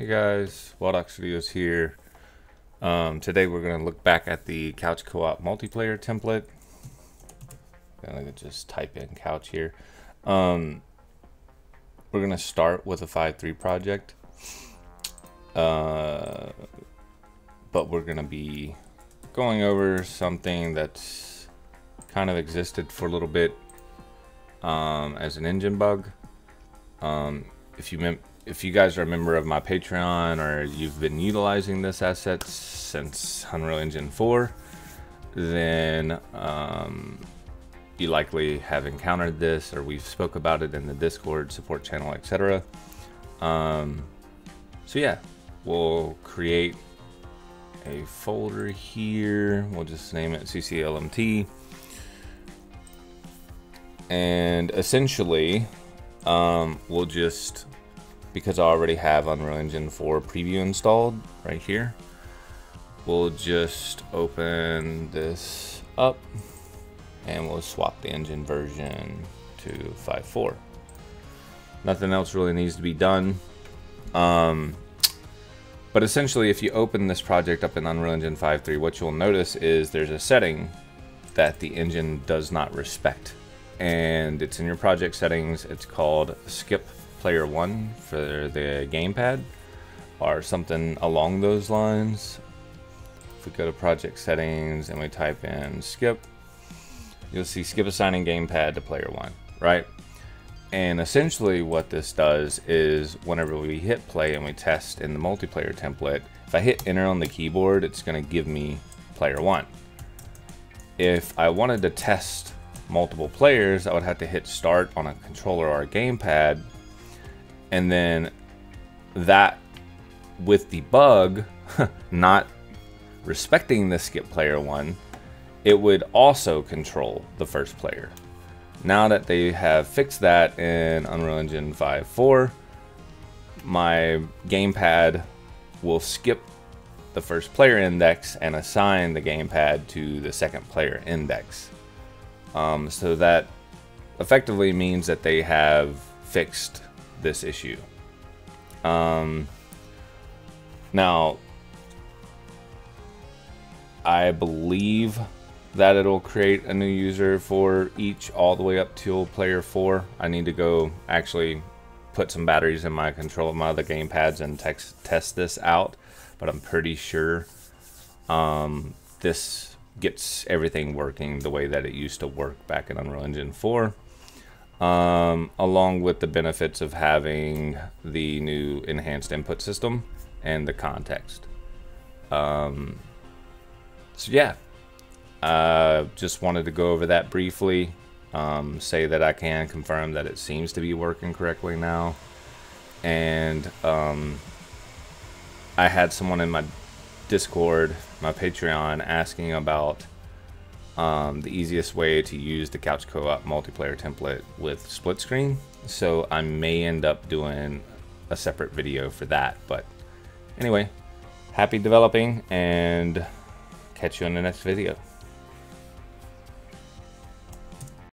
Hey guys, Wild Ox Studios here. Today we're going to look back at the couch co-op multiplayer template. I'm going to just type in couch here. We're going to start with a 5.3 project. But we're going to be going over something that's kind of existed for a little bit as an engine bug. If you guys are a member of my Patreon or you've been utilizing this asset since Unreal Engine 4, then you likely have encountered this, or we've spoke about it in the Discord support channel, etc. So yeah, we'll create a folder here. We'll just name it CCLMT. And essentially, we'll just, because I already have Unreal Engine 4 preview installed right here, we'll just open this up and we'll swap the engine version to 5.4. Nothing else really needs to be done. But essentially, if you open this project up in Unreal Engine 5.3, what you'll notice is there's a setting that the engine does not respect. And it's in your project settings. It's called skip player one for the gamepad or something along those lines. If we go to project settings and we type in skip, you'll see skip assigning gamepad to player one, right? And essentially what this does is whenever we hit play and we test in the multiplayer template, if I hit enter on the keyboard, it's going to give me player one. If I wanted to test multiple players, I would have to hit start on a controller or a gamepad. And then that, with the bug not respecting the skip player one, it would also control the first player. Now that they have fixed that in Unreal Engine 5.4, my gamepad will skip the first player index and assign the gamepad to the second player index. So that effectively means that they have fixed this issue. Now, I believe that it'll create a new user for each all the way up till player four. I need to go actually put some batteries in my control of my other gamepads and test this out, but I'm pretty sure this gets everything working the way that it used to work back in Unreal Engine 4. Along with the benefits of having the new enhanced input system and the context. So yeah, just wanted to go over that briefly, say that I can confirm that it seems to be working correctly now. And I had someone in my Discord, my Patreon, asking about the easiest way to use the couch co-op multiplayer template with split screen. So I may end up doing a separate video for that. But anyway, happy developing and catch you in the next video.